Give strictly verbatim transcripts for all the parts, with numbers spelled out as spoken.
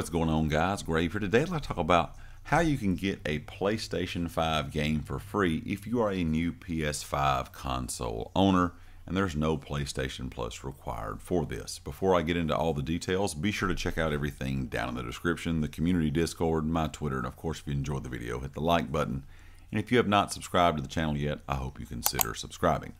What is going on, guys? Grave here. Today let's talk about how you can get a PlayStation five game for free if you are a new P S five console owner, and there's no PlayStation Plus required for this. Before I get into all the details, be sure to check out everything down in the description, the community Discord, my Twitter, and of course if you enjoyed the video, hit the like button. And if you have not subscribed to the channel yet, I hope you consider subscribing.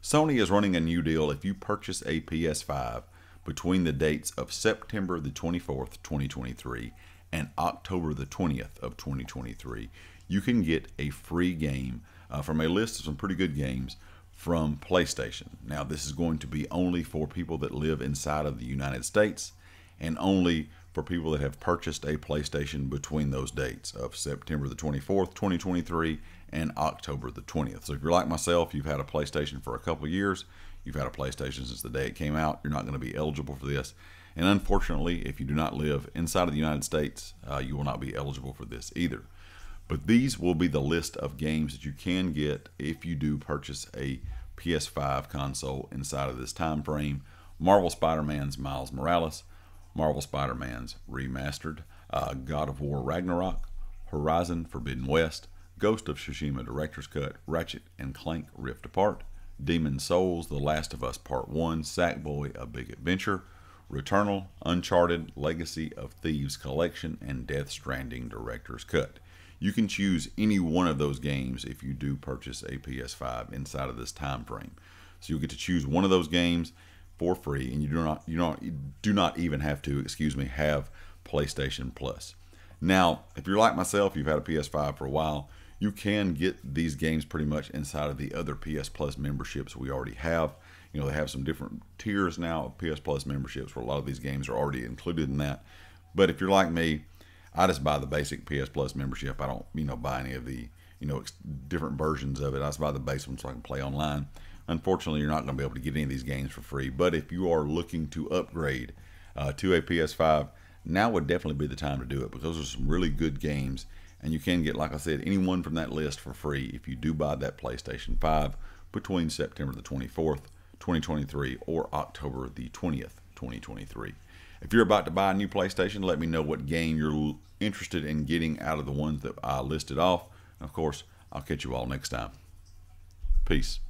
Sony is running a new deal if you purchase a P S five between the dates of September the twenty-fourth, twenty twenty-three and October the twentieth of twenty twenty-three, you can get a free game uh, from a list of some pretty good games from PlayStation. Now, this is going to be only for people that live inside of the United States and only for people that have purchased a PlayStation between those dates of September the twenty-fourth, twenty twenty-three and October the twentieth. So if you're like myself, you've had a PlayStation for a couple years, you've had a PlayStation since the day it came out, you're not going to be eligible for this. And unfortunately, if you do not live inside of the United States, uh, you will not be eligible for this either. But these will be the list of games that you can get if you do purchase a P S five console inside of this time frame. Marvel's Spider-Man's Miles Morales, Marvel's Spider-Man's Remastered, uh, God of War Ragnarok, Horizon Forbidden West, Ghost of Tsushima Director's Cut, Ratchet and Clank Rift Apart, Demon's Souls, The Last of Us Part one, Sackboy: A Big Adventure, Returnal, Uncharted: Legacy of Thieves Collection, and Death Stranding Director's Cut. You can choose any one of those games if you do purchase a P S five inside of this time frame. So you'll get to choose one of those games for free, and you do not, you don't, you do not even have to, excuse me, have PlayStation Plus. Now, if you're like myself, you've had a P S five for a while, you can get these games pretty much inside of the other P S Plus memberships we already have. You know, they have some different tiers now of P S Plus memberships where a lot of these games are already included in that. But if you're like me, I just buy the basic P S Plus membership. I don't, you know, buy any of the, you know, different versions of it. I just buy the base one so I can play online. Unfortunately, you're not going to be able to get any of these games for free. But if you are looking to upgrade uh, to a P S five, now would definitely be the time to do it, because there's some really good games. And you can get, like I said, any one from that list for free if you do buy that PlayStation five between September the twenty-fourth, twenty twenty-three or October the twentieth, twenty twenty-three. If you're about to buy a new PlayStation, let me know what game you're interested in getting out of the ones that I listed off. And of course, I'll catch you all next time. Peace.